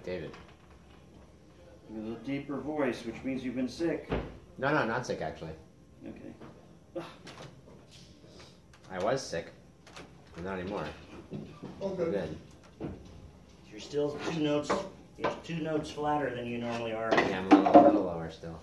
like David. A little deeper voice, which means you've been sick. No, no, not sick, actually. Okay. Ugh. I was sick, but not anymore. Okay. Good. You're still 2 notes flatter than you normally are. Yeah, I'm a little lower still.